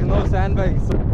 like no sandbags.